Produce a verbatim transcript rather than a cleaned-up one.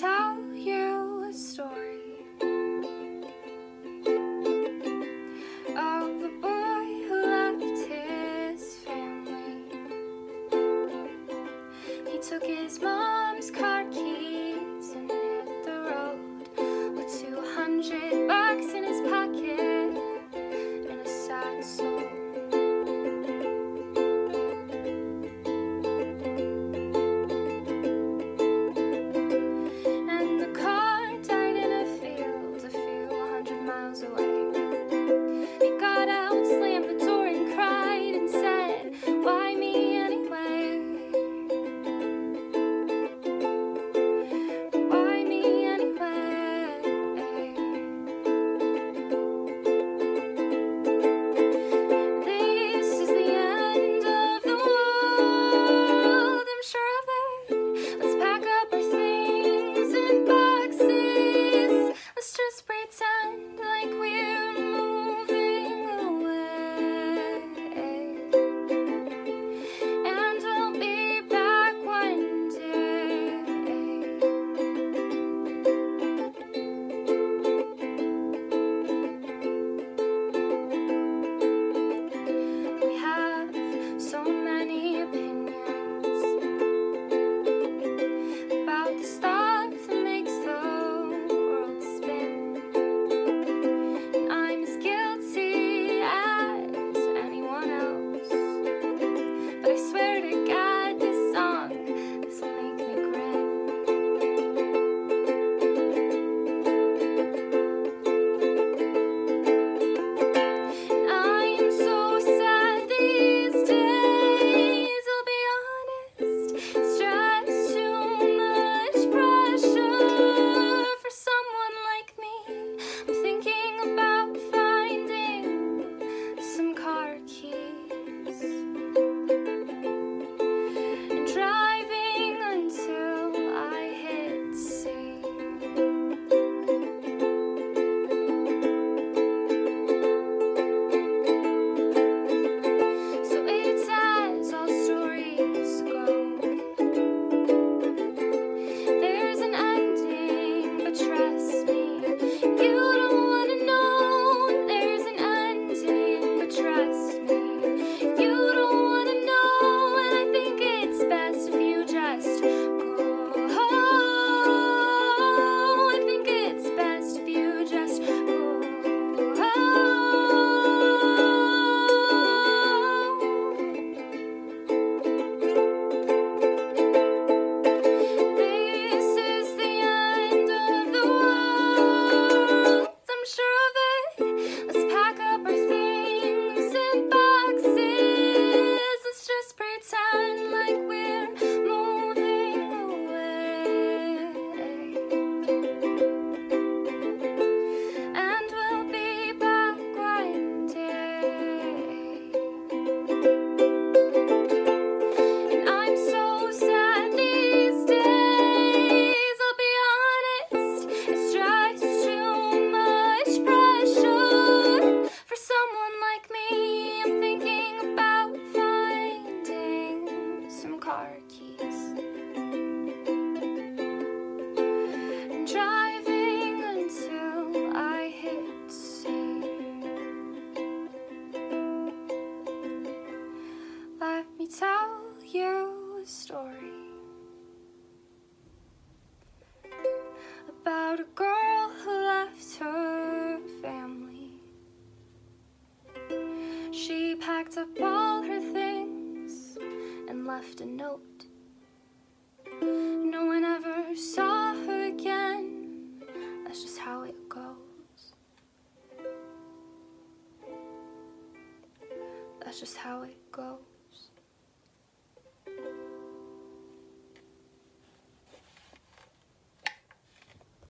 tell you a story of the boy who left his family. He took his mom's car keys and hit the road with two hundred bucks in his pocket and a sad soul. Tell you a story about a girl who left her family. She packed up all her things and left a note. No one ever saw her again. That's just how it goes. That's just how it goes.